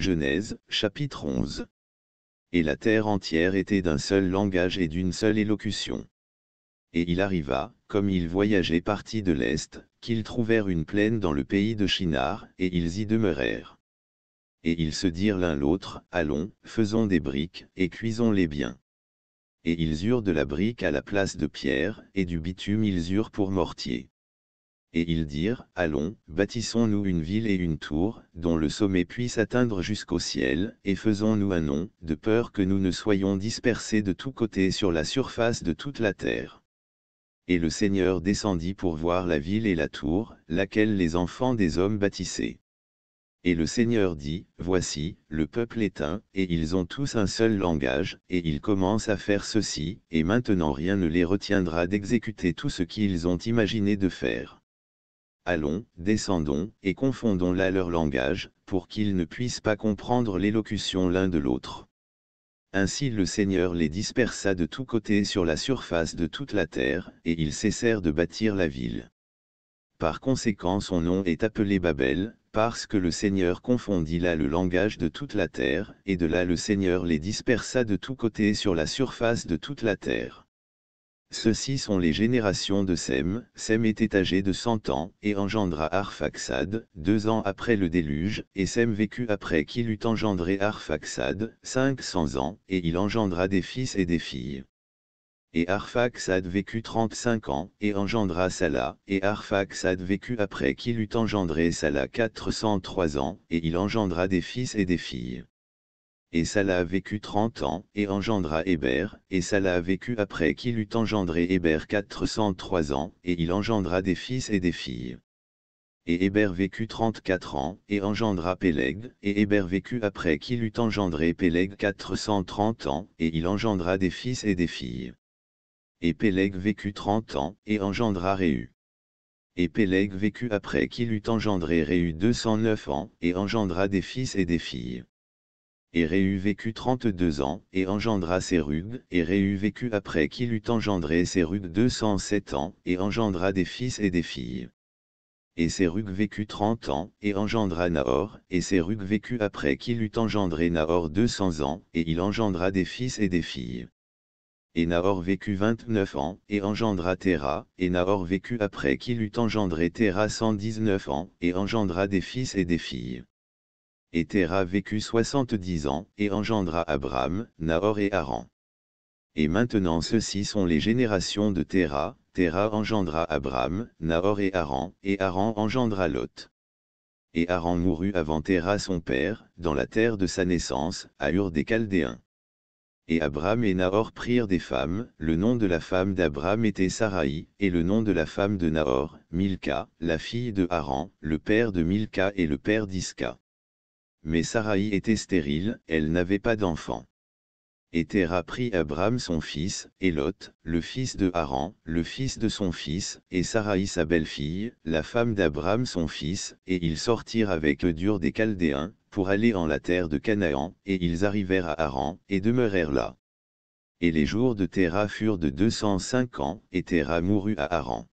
Genèse, chapitre 11. Et la terre entière était d'un seul langage et d'une seule élocution. Et il arriva, comme ils voyageaient partis de l'Est, qu'ils trouvèrent une plaine dans le pays de Shinar, et ils y demeurèrent. Et ils se dirent l'un l'autre, allons, faisons des briques, et cuisons-les bien. Et ils eurent de la brique à la place de pierre, et du bitume ils eurent pour mortier. Et ils dirent, allons, bâtissons-nous une ville et une tour, dont le sommet puisse atteindre jusqu'au ciel, et faisons-nous un nom, de peur que nous ne soyons dispersés de tous côtés sur la surface de toute la terre. Et le Seigneur descendit pour voir la ville et la tour, laquelle les enfants des hommes bâtissaient. Et le Seigneur dit, voici, le peuple est un, et ils ont tous un seul langage, et ils commencent à faire ceci, et maintenant rien ne les retiendra d'exécuter tout ce qu'ils ont imaginé de faire. Allons, descendons, et confondons là leur langage, pour qu'ils ne puissent pas comprendre l'élocution l'un de l'autre. Ainsi le Seigneur les dispersa de tous côtés sur la surface de toute la terre, et ils cessèrent de bâtir la ville. Par conséquent son nom est appelé Babel, parce que le Seigneur confondit là le langage de toute la terre, et de là le Seigneur les dispersa de tous côtés sur la surface de toute la terre. Ceux-ci sont les générations de Sem. Sem était âgé de 100 ans, et engendra Arphaxad, 2 ans après le déluge, et Sem vécut après qu'il eut engendré Arphaxad, 500 ans, et il engendra des fils et des filles. Et Arphaxad vécut 35 ans, et engendra Salah, et Arphaxad vécut après qu'il eut engendré Salah 403 ans, et il engendra des fils et des filles. Et Salah vécut 30 ans, et engendra Héber, et Salah vécut après qu'il eut engendré Héber 403 ans, et il engendra des fils et des filles. Et Héber vécut 34 ans, et engendra Pélègue, et Héber vécut après qu'il eut engendré Pélègue 430 ans, et il engendra des fils et des filles. Et Pélègue vécut 30 ans, et engendra Réu. Et Pélègue vécut après qu'il eut engendré Réu 209 ans, et engendra des fils et des filles. Et Réu vécut 32 ans, et engendra Sérug, et Réu vécut après qu'il eut engendré Sérug 207 ans, et engendra des fils et des filles. Et Sérug vécut 30 ans, et engendra Nahor, et Sérug vécut après qu'il eut engendré Nahor 200 ans, et il engendra des fils et des filles. Et Nahor vécut 29 ans, et engendra Téra, et Nahor vécut après qu'il eut engendré Téra 119 ans, et engendra des fils et des filles. Et Téra vécut 70 ans, et engendra Abraham, Nahor et Haran. Et maintenant ceux-ci sont les générations de Téra. Téra engendra Abraham, Nahor et Haran engendra Lot. Et Haran mourut avant Téra son père, dans la terre de sa naissance, à Ur des Chaldéens. Et Abraham et Nahor prirent des femmes, le nom de la femme d'Abraham était Saraï, et le nom de la femme de Nahor, Milka, la fille de Haran, le père de Milka et le père d'Isca. Mais Saraï était stérile, elle n'avait pas d'enfant. Et Téra prit Abraham son fils, et Lot, le fils de Haran, le fils de son fils, et Saraï sa belle-fille, la femme d'Abraham son fils, et ils sortirent avec eux d'Ur des Chaldéens, pour aller en la terre de Canaan, et ils arrivèrent à Haran, et demeurèrent là. Et les jours de Téra furent de 205 ans, et Téra mourut à Haran.